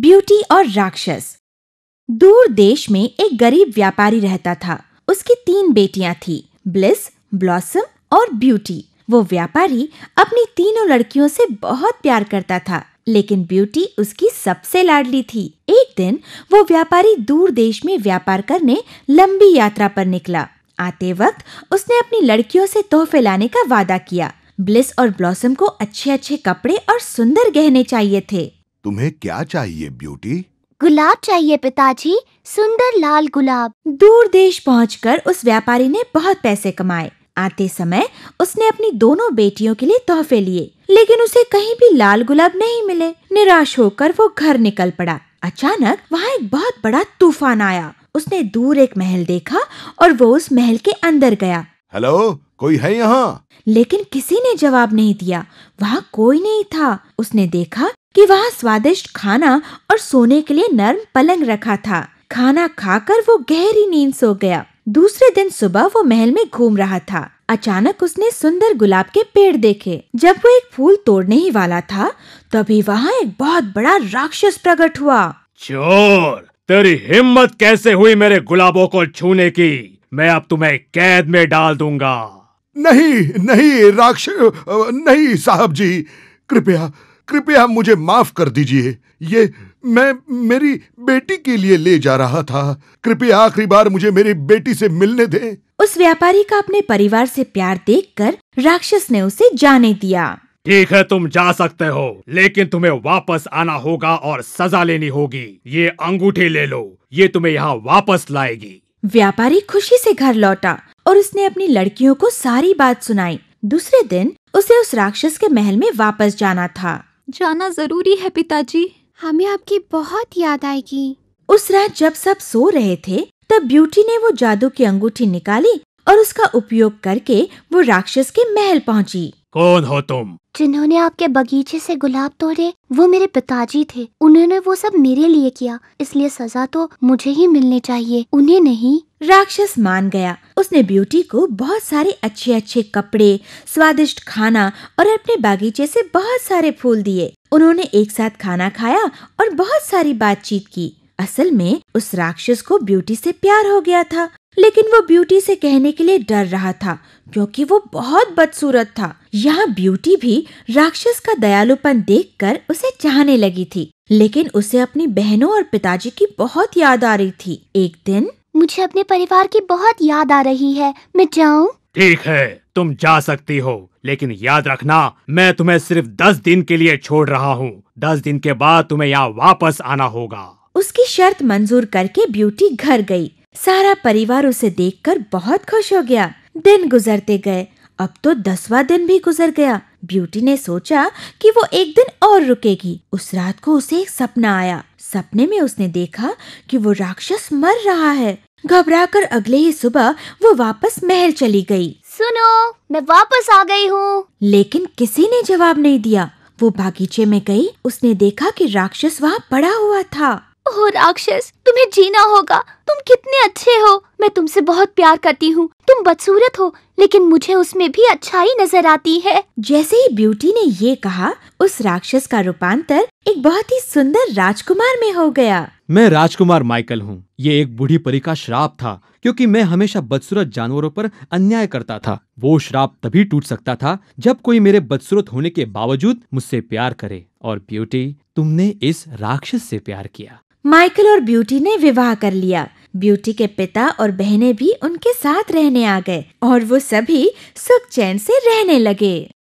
Beauty और राक्षस। दूर देश में एक गरीब व्यापारी रहता था। उसकी 3 बेटियां थीं, ब्लिस, ब्लॉसम और ब्यूटी। वो व्यापारी अपनी तीनों लड़कियों से बहुत प्यार करता था, लेकिन ब्यूटी उसकी सबसे लाडली थी। एक दिन वो व्यापारी दूर देश में व्यापार करने लंबी यात्रा पर निकला। आते वक्त उसने अपनी लड़कियों से तोहफे लाने का वादा किया। ब्लिस और ब्लॉसम को अच्छे-अच्छे कपड़े और सुंदर गहने चाहिए थे। तुम्हें क्या चाहिए ब्यूटी? गुलाब चाहिए पिताजी, सुंदर लाल गुलाब। दूर देश पहुंचकर उस व्यापारी ने बहुत पैसे कमाए। आते समय उसने अपनी दोनों बेटियों के लिए तोहफे लिए, लेकिन उसे कहीं भी लाल गुलाब नहीं मिले। निराश होकर वो घर निकल पड़ा। अचानक वहाँ एक बहुत बड़ा तूफान आया। उसने दूर एक महल देखा और वो उस महल के अंदर गया। हेलो, कोई है यहाँ? लेकिन किसी ने जवाब नहीं दिया। वहाँ कोई नहीं था। उसने देखा कि वहाँ स्वादिष्ट खाना और सोने के लिए नर्म पलंग रखा था। खाना खाकर वो गहरी नींद सो गया। दूसरे दिन सुबह वो महल में घूम रहा था। अचानक उसने सुंदर गुलाब के पेड़ देखे। जब वो एक फूल तोड़ने ही वाला था, तभी वहाँ एक बहुत बड़ा राक्षस प्रकट हुआ। चोर, तेरी हिम्मत कैसे हुई मेरे गुलाबों को छूने की? मैं अब तुम्हें कैद में डाल दूंगा। नहीं राक्षस, नहीं साहब जी, कृपया मुझे माफ कर दीजिए। ये मैं मेरी बेटी के लिए ले जा रहा था। कृपया आखिरी बार मुझे मेरी बेटी से मिलने दें। उस व्यापारी का अपने परिवार से प्यार देखकर राक्षस ने उसे जाने दिया। ठीक है, तुम जा सकते हो, लेकिन तुम्हें वापस आना होगा और सजा लेनी होगी। ये अंगूठी ले लो, ये तुम्हें यहाँ वापस लाएगी। व्यापारी खुशी से घर लौटा और उसने अपनी लड़कियों को सारी बात सुनाई। दूसरे दिन उसे उस राक्षस के महल में वापस जाना था। जाना जरूरी है पिताजी, हमें आपकी बहुत याद आएगी। उस रात जब सब सो रहे थे, तब ब्यूटी ने वो जादू की अंगूठी निकाली और उसका उपयोग करके वो राक्षस के महल पहुंची। कौन हो तुम? जिन्होंने आपके बगीचे से गुलाब तोड़े वो मेरे पिताजी थे। उन्होंने वो सब मेरे लिए किया, इसलिए सजा तो मुझे ही मिलनी चाहिए, उन्हें नहीं। राक्षस मान गया। उसने ब्यूटी को बहुत सारे अच्छे-अच्छे कपड़े, स्वादिष्ट खाना और अपने बगीचे से बहुत सारे फूल दिए। उन्होंने एक साथ खाना खाया और बहुत सारी बातचीत की। असल में उस राक्षस को ब्यूटी से प्यार हो गया था, लेकिन वो ब्यूटी से कहने के लिए डर रहा था क्योंकि वो बहुत बदसूरत था। यहाँ ब्यूटी भी राक्षस का दयालुपन देखकर उसे चाहने लगी थी, लेकिन उसे अपनी बहनों और पिताजी की बहुत याद आ रही थी। एक दिन, मुझे अपने परिवार की बहुत याद आ रही है, मैं जाऊँ? ठीक है, तुम जा सकती हो, लेकिन याद रखना मैं तुम्हें सिर्फ 10 दिन के लिए छोड़ रहा हूँ। 10 दिन के बाद तुम्हें यहाँ वापस आना होगा। उसकी शर्त मंजूर करके ब्यूटी घर गई। सारा परिवार उसे देखकर बहुत खुश हो गया। दिन गुजरते गए। अब तो 10वां दिन भी गुजर गया। ब्यूटी ने सोचा कि वो एक दिन और रुकेगी। उस रात को उसे एक सपना आया। सपने में उसने देखा कि वो राक्षस मर रहा है। घबराकर अगले ही सुबह वो वापस महल चली गई। सुनो, मैं वापस आ गई हूँ। लेकिन किसी ने जवाब नहीं दिया। वो बागीचे में गई। उसने देखा कि राक्षस वहाँ पड़ा हुआ था। ओ राक्षस, तुम्हें जीना होगा। तुम कितने अच्छे हो, मैं तुमसे बहुत प्यार करती हूँ। तुम बदसूरत हो, लेकिन मुझे उसमें भी अच्छाई नजर आती है। जैसे ही ब्यूटी ने ये कहा, उस राक्षस का रूपांतर एक बहुत ही सुंदर राजकुमार में हो गया। मैं राजकुमार माइकल हूँ। ये एक बूढ़ी परी का श्राप था, क्योंकि मैं हमेशा बदसूरत जानवरों पर अन्याय करता था। वो श्राप तभी टूट सकता था जब कोई मेरे बदसूरत होने के बावजूद मुझसे प्यार करे। और ब्यूटी, तुमने इस राक्षस से प्यार किया। माइकल और ब्यूटी ने विवाह कर लिया। ब्यूटी के पिता और बहनें भी उनके साथ रहने आ गए और वो सभी सुख चैन से रहने लगे।